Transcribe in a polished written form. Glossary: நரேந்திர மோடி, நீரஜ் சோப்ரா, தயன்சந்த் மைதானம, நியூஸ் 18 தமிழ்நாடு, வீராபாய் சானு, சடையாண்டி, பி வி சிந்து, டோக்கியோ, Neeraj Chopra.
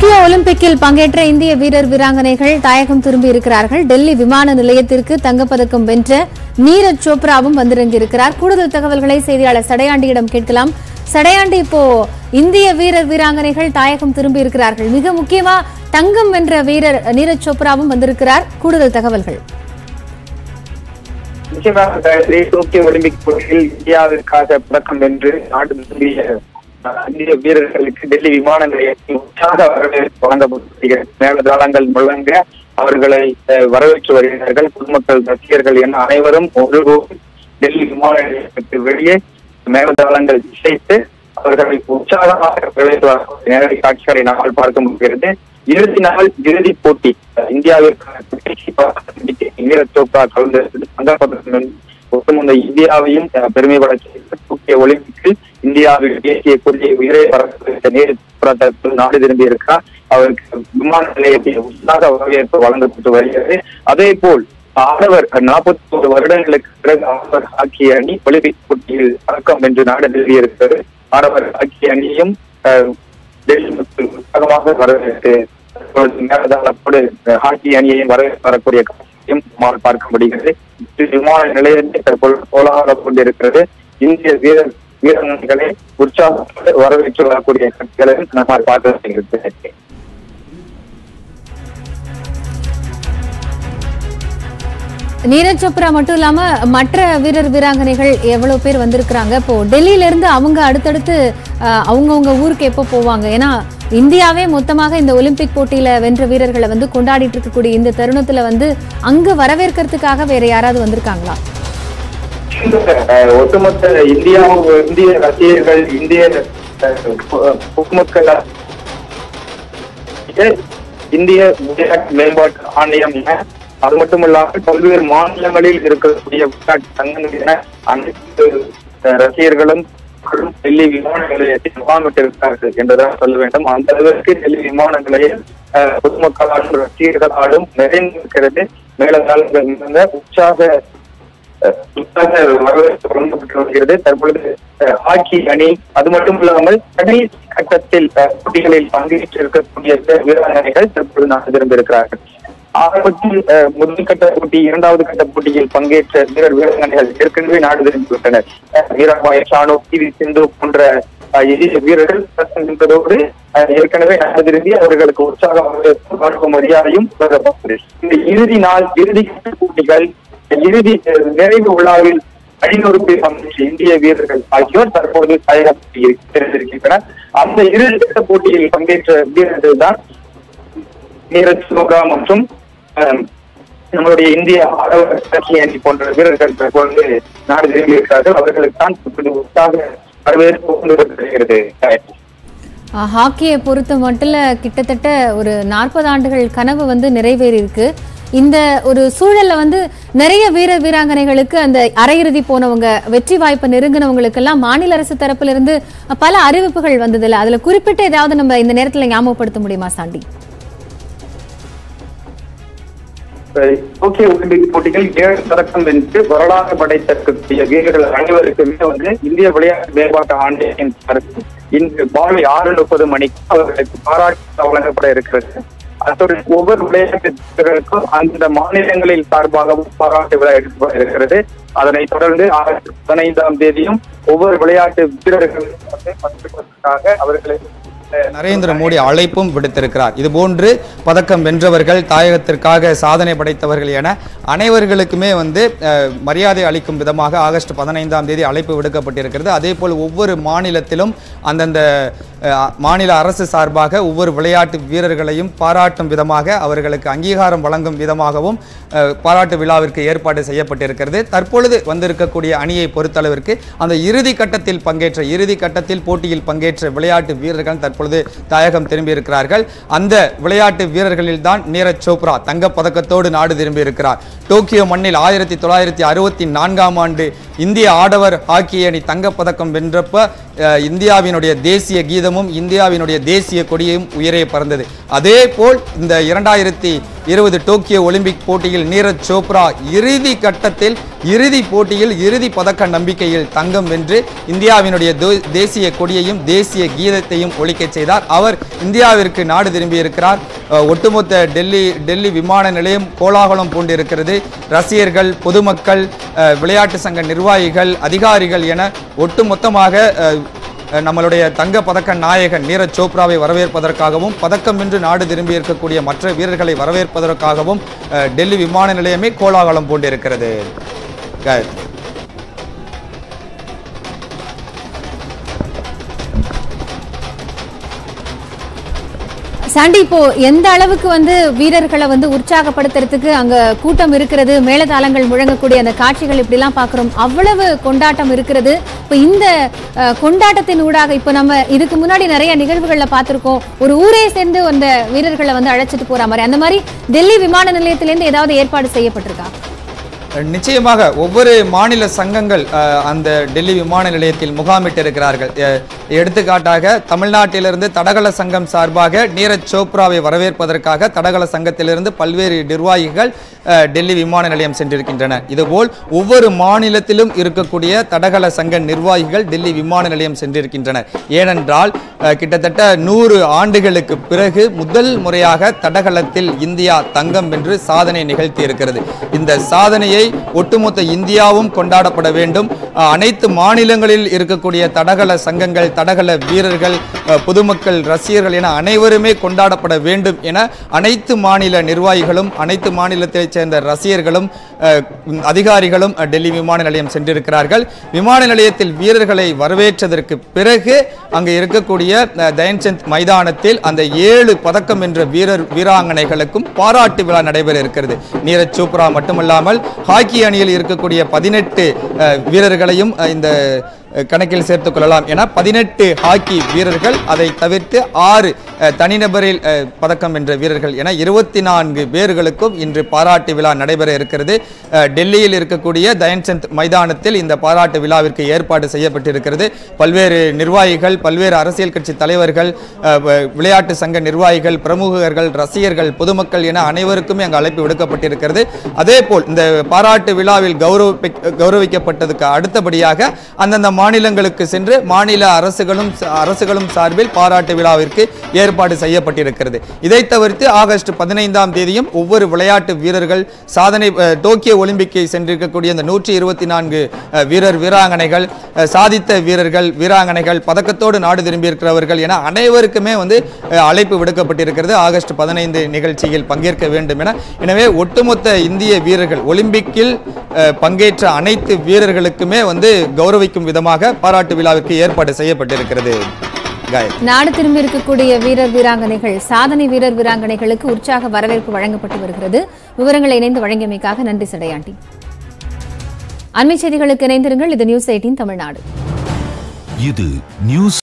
டோக்கியோ ஒலிம்பிக்கில் பங்கேற்ற இந்திய வீரர் வீராங்கனைகள் தாயகம் திரும்பியிருக்கிறார்கள். டெல்லி விமான நிலையத்திற்கு தங்கப்பதக்கம் வென்ற நீரஜ் சோப்ராவும் வந்திறங்கியிருக்கிறார். கூடுதல் தகவல்களை செய்தியாளர் சடையாண்டியிடம் கேட்கலாம். சடையாண்டி, இப்போ இந்திய வீரர் வீராங்கனைகள் தாயகம் திரும்பியிருக்கிறார்கள். மிக முக்கியமா தங்கம் வென்ற வீரர் நீரஜ் சோப்ராவும் வந்திருக்கிறார். கூடுதல் தகவல்கள். டோக்கியோ ஒலிம்பிக் போட்டியில் இந்தியாவிற்காக பதக்கம் வென்று நாடு திரும்பிய இந்திய வீரர்களுக்கு டெல்லி விமான நிலையத்தில் உற்சாக வரவேற்பு வழங்கப்பட்டிருக்கிறது. மேலதாளங்கள் முழங்க அவர்களை வரவேற்று வருகிறார்கள். பொதுமக்கள், ரசிகர்கள் என அனைவரும் ஒரு டெல்லி விமான நிலையத்திற்கு வெளியே மேலதாளங்கள் இசைத்து அவர்களை உற்சாகமாக வரவேற்று நேரடி காட்சிகளை நாங்கள் பார்க்க முடிகிறது. இறுதி நாள் இறுதிப் போட்டி இந்தியாவிற்கு நீரஜ் சோப்ரா கலந்து தங்கப்பதக்கம் ஒட்டுமொத்த இந்தியாவையும் பெருமைப்பட செய்த டோக்கியோ ஒலிம்பிக்கில் இந்தியாவில் தேசிய கொள்கை உயிரை பரப்ப நீரஜ் சோப்ரா தரப்பில் நாடு திரும்பியிருக்கிறார். அவருக்கு விமான நிலையத்தில் உற்சாக வரவேற்பு வழங்கப்பட்டு வருகிறது. அதே போல் ஆடவர் 41 வருடங்களுக்கு பிறகு ஆடவர் ஹாக்கி அணி ஒலிம்பிக் போட்டியில் பதக்கம் வென்று நாடு திரும்பியிருக்கிறது. ஆடவர் ஹாக்கி அணியும் டெல்லி மக்கள் உற்சாகமாக வரவேற்று மேலதாளத்தோடு ஹாக்கி அணியையும் வரவேற்று வரக்கூடிய காட்சியும் பார்க்க முடிகிறது. விமான நிலையத்தை கோலாகலப் கொண்டிருக்கிறது. இந்திய வீரர்களை உற்சாகத்தோடு வரவேற்று வரக்கூடிய காட்சிகளையும் நம்ம பார்க்க முடிகிறது. நீரஜ் சோப்ரா மட்டும் இல்லாம மற்ற வீரர் வீராங்கனைகள் எவ்வளவு பேர் வந்திருக்கிறாங்க? இப்போ டெல்லியில இருந்து அவங்க அடுத்தடுத்து அவங்கவுங்க ஊருக்கு எப்போ போவாங்க? ஏன்னா இந்தியாவே மொத்தமாக இந்த ஒலிம்பிக் போட்டியில வென்ற வீரர்களை வந்து கொண்டாடிட்டு இருக்கக்கூடிய இந்த தருணத்துல வந்து அங்கு வரவேற்கிறதுக்காக வேற யாராவது வந்திருக்காங்களா? ஒட்டுமொத்த இந்தியா, இந்திய ரசிகர்கள், இந்திய பொதுமக்கள், இந்திய விளையாட்டு மேம்பாட்டு ஆணையம், அது மட்டுமல்லாமல் பல்வேறு மாநிலங்களில் இருக்கக்கூடிய விளையாட்டு சங்கங்கள் என அனைத்து ரசிகர்களும் டெல்லி விமான நிலையத்தை முகாமிட்டிருக்கிறார்கள் என்றுதான் சொல்ல வேண்டும். அந்த அளவிற்கு டெல்லி விமான நிலையம் பொதுமக்களாலும் ரசிகர்களாலும் நிறைந்திருக்கிறது. மேலதாளங்கள் மிகுந்த உற்சாக வரவேற்பு வழங்கப்பட்டு வருகிறது. தற்பொழுது ஹாக்கி அணி, அது மட்டும் இல்லாமல் கடைசி கட்டத்தில் போட்டிகளில் பங்கேற்று இருக்கக்கூடிய வீராங்கனைகள் தற்பொழுது நாடு திரும்பியிருக்கிறார்கள். ஆரம்பத்தில் முதல் கட்ட போட்டி, இரண்டாவது கட்ட போட்டியில் பங்கேற்ற வீரர் வீராங்கனைகள் ஏற்கனவே நாடு திரும்பிவிட்டனர். வீராபாய் சானு, பி வி சிந்து போன்ற எதிர வீரர்கள் இருப்பதோடு ஏற்கனவே நாடு திரும்பி அவர்களுக்கு உற்சாக மரியாதையும் வழங்கப்பட்டது. இந்த இறுதி நாள் இறுதி கட்ட போட்டிகள் இறுதி நிறைவு விழாவில் 500 பேர் பங்கேற்ற இந்திய வீரர்கள் ஆகியோர் தற்போது தயாரித்திருக்கின்றனர். அந்த இறுதி கட்ட போட்டியில் பங்கேற்ற வீரர்கள் தான் நீரஜ் சோப்ரா மற்றும் நம்மளுடைய இந்திய ஆடவர் ஹாக்கி அணி போன்ற வீரர்கள் தற்போது நாடு திரும்பியிருக்கிறார்கள். அவர்களுக்கு தான் உற்சாக வரவேற்பு வருகிறது. ஹாக்கியை பொறுத்த மட்டும் கிட்டத்தட்ட ஒரு 40 ஆண்டுகள் கனவு வந்து நிறைவேறியிருக்கு. இந்த ஒரு சூழல்ல வந்து நிறைய வீரர் வீராங்கனைகளுக்கு அந்த அரையிறுதி போனவங்க, வெற்றி வாய்ப்பு நெருங்கினவங்களுக்கு எல்லாம் மாநில அரசு தரப்புல இருந்து பல அறிவிப்புகள் வந்ததில்லை. அதுல குறிப்பிட்ட ஏதாவது நம்ம இந்த நேரத்துல ஞாபகப்படுத்த முடியுமா சாண்டி? டோக்கியோ ஒலிம்பிக் போட்டிகள் 7 பதக்கம் வென்று வரலாறு படைத்திருக்கக்கூடிய வீரர்கள் அனைவருக்குமே வந்து இந்திய விளையாட்டு மேம்பாட்டு ஆணையம் இன்று மாலை 6:30 மணிக்கு அவர்களுக்கு பாராட்டு வழங்கப்பட இருக்கிறது. அத்தோடு ஒவ்வொரு விளையாட்டு வீரர்களுக்கும் அந்தந்த மாநிலங்களில் சார்பாகவும் பாராட்டு விழா எடுக்கப்பட இருக்கிறது. அதனைத் தொடர்ந்து 15ஆம் தேதியும் ஒவ்வொரு விளையாட்டு வீரர்களும் பங்கேற்பதற்காக அவர்களுக்கு நரேந்திர மோடி அழைப்பும் விடுத்திருக்கிறார். இதுபோன்று பதக்கம் வென்றவர்கள், தாயகத்திற்காக சாதனை படைத்தவர்கள் என அனைவர்களுக்குமே வந்து மரியாதை அளிக்கும் விதமாக ஆகஸ்ட் 15ஆம் தேதி அழைப்பு விடுக்கப்பட்டிருக்கிறது. அதே போல் ஒவ்வொரு மாநிலத்திலும் அந்தந்த மாநில அரசு சார்பாக ஒவ்வொரு விளையாட்டு வீரர்களையும் பாராட்டும் விதமாக அவர்களுக்கு அங்கீகாரம் வழங்கும் விதமாகவும் பாராட்டு விழாவிற்கு ஏற்பாடு செய்யப்பட்டிருக்கிறது. தற்பொழுது வந்திருக்கக்கூடிய அணியை பொறுத்தளவிற்கு அந்த இறுதி கட்டத்தில் போட்டியில் பங்கேற்ற விளையாட்டு வீரர்கள் பொழுது தாயகம் திரும்பியிருக்கிறார்கள். அந்த விளையாட்டு வீரர்களில் தான் நீரஜ் சோப்ரா தங்கப்பதக்கத்தோடு நாடு திரும்பியிருக்கிறார். டோக்கியோ மண்ணில் 1964ஆம் ஆண்டு இந்திய ஆடவர் ஹாக்கி அணி தங்கப்பதக்கம் வென்றப்ப இந்தியாவினுடைய தேசிய கீதமும் இந்தியாவினுடைய தேசிய கொடியும் உயரே பறந்தது. அதே போல் இந்த 2020 டோக்கியோ ஒலிம்பிக் போட்டியில் நீரஜ் சோப்ரா இறுதி கட்டத்தில் இறுதி போட்டியில் இறுதி பதக்க நம்பிக்கையில் தங்கம் வென்று இந்தியாவினுடைய தேசிய கொடியையும் தேசிய கீதத்தையும் ஒலிக்கச் செய்தார். அவர் இந்தியாவிற்கு நாடு திரும்பி இருக்கிறார். ஒட்டுமொத்த டெல்லி விமான நிலையம் கோலாகலம் பூண்டிருக்கிறது. ரசிகர்கள், பொதுமக்கள், விளையாட்டு சங்க நிர்வாகிகள், அதிகாரிகள் என ஒட்டுமொத்தமாக நம்மளுடைய தங்க பதக்க நாயகன் நீரஜ் சோப்ராவை வரவேற்பதற்காகவும் பதக்கம் வென்று நாடு திரும்பி இருக்கக்கூடிய மற்ற வீரர்களை வரவேற்பதற்காகவும் டெல்லி விமான நிலையமே கோலாகலம் பூண்டிருக்கிறது. சாண்டி, இப்போ எந்த அளவுக்கு வீரர்களை உற்சாகப்படுத்துறதுக்கு அங்க கூட்டம் இருக்கிறது, மேலதாளங்கள் முழங்கக்கூடிய அந்த காட்சிகள் இப்படிலாம் பார்க்குறோம், அவ்வளவு கொண்டாட்டம் இருக்கிறது. இப்போ இந்த கொண்டாட்டத்தின் ஊடாக இப்போ நம்ம இதுக்கு முன்னாடி நிறைய நிகழ்வுகளில் பார்த்துருக்கோம், ஒரு ஊரே சேர்ந்து அந்த வீரர்களை அழைச்சிட்டு போற மாதிரி, அந்த மாதிரி டெல்லி விமான நிலையத்திலேருந்து ஏதாவது ஏற்பாடு செய்யப்பட்டிருக்கா? நிச்சயமாக ஒவ்வொரு மாநில சங்கங்கள் அந்த டெல்லி விமான நிலையத்தில் முகாமிட்டிருக்கிறார்கள். எடுத்துக்காட்டாக தமிழ்நாட்டிலிருந்து தடகள சங்கம் சார்பாக நீரஜ் சோப்ராவை வரவேற்பதற்காக தடகள சங்கத்திலிருந்து பல்வேறு நிர்வாகிகள் டெல்லி விமான நிலையம் சென்றிருக்கின்றனர். இதுபோல் ஒவ்வொரு மாநிலத்திலும் இருக்கக்கூடிய தடகள சங்க நிர்வாகிகள் டெல்லி விமான நிலையம் சென்றிருக்கின்றனர். ஏனென்றால் கிட்டத்தட்ட 100 ஆண்டுகளுக்கு பிறகு முதல் முறையாக தடகளத்தில் இந்தியா தங்கம் வென்று சாதனை நிகழ்த்தி இருக்கிறது. இந்த சாதனையை ஒட்டுமொத்த இந்தியாவும் கொண்டாடப்பட வேண்டும். அனைத்து மாநிலங்களில் இருக்கக்கூடிய தடகள சங்கங்கள், தடகள வீரர்கள், பொதுமக்கள், ரசிகர்கள் என அனைவருமே கொண்டாடப்பட வேண்டும் என அனைத்து மாநில நிர்வாகிகளும், அனைத்து மாநிலத்தைச் சேர்ந்த ரசிகர்களும், அதிகாரிகளும் டெல்லி விமான நிலையம் சென்றிருக்கிறார்கள். விமான நிலையத்தில் வீரர்களை வரவேற்றதற்கு பிறகு அங்கு இருக்கக்கூடிய தயன்சந்த் மைதானத்தில் அந்த 7 பதக்கம் என்ற வீராங்கனைகளுக்கும் பாராட்டு விழா நடைபெற இருக்கிறது. நீரஜ் சோப்ரா மட்டுமல்லாமல் ஹாக்கி அணியில் இருக்கக்கூடிய 18 வீரர்களையும் இந்த கணக்கில் சேர்த்துக் கொள்ளலாம் என 18 ஹாக்கி வீரர்கள், அதை தவிர்த்து 6 தனிநபரில் பதக்கம் வென்ற வீரர்கள் என 24 பேர்களுக்கும் இன்று பாராட்டு விழா நடைபெற இருக்கிறது. டெல்லியில் இருக்கக்கூடிய தயன்சந்த் மைதானத்தில் இந்த பாராட்டு விழாவிற்கு ஏற்பாடு செய்யப்பட்டிருக்கிறது. பல்வேறு நிர்வாகிகள், பல்வேறு அரசியல் கட்சி தலைவர்கள், விளையாட்டு சங்க நிர்வாகிகள், பிரமுகர்கள், ரசிகர்கள், பொதுமக்கள் என அனைவருக்குமே அங்கு அழைப்பு விடுக்கப்பட்டிருக்கிறது. அதே போல் இந்த பாராட்டு விழாவில் கௌரவிக்கப்பட்டதுக்கு அடுத்தபடியாக அந்தந்த மாநிலங்களுக்கு சென்று மாநில அரசுகளும் சார்பில் பாராட்டு விழாவிற்கு ஏற்பாடு செய்யப்பட்டிருக்கிறது. இதை தவிர்த்து ஆகஸ்ட் 15ஆம் தேதியும் ஒவ்வொரு விளையாட்டு வீரர்கள் சாதனை, டோக்கியோ ஒலிம்பிக்கை சென்றிருக்கக்கூடிய அந்த 124 வீராங்கனைகள், சாதித்த வீரர்கள், வீராங்கனைகள், பதக்கத்தோடு நாடு திரும்பியிருக்கிறவர்கள் என அனைவருக்குமே அழைப்பு விடுக்கப்பட்டிருக்கிறது. ஆகஸ்ட் 15 நிகழ்ச்சியில் பங்கேற்க வேண்டும் என. எனவே ஒட்டுமொத்த இந்திய வீரர்கள், ஒலிம்பிக்கில் பங்கேற்ற அனைத்து வீரர்களுக்குமே கௌரவிக்கும் விதமாக பாராட்டு விழாவிற்கு ஏற்பாடு செய்யப்பட்டிருக்கிறது. நாடு திரும்பி இருக்கக்கூடிய வீரர் வீராங்கனைகள், சாதனை வீரர் வீராங்கனைகளுக்கு உற்சாக வரவேற்பு வழங்கப்பட்டு வருகிறது. விவரங்களை இணைந்து வழங்கியமைக்காக நன்றி சடையாண்டி. அண்மை செய்திகளுக்கு இணைந்திருங்கள். இது நியூஸ் 18 தமிழ்நாடு. இது நியூஸ்.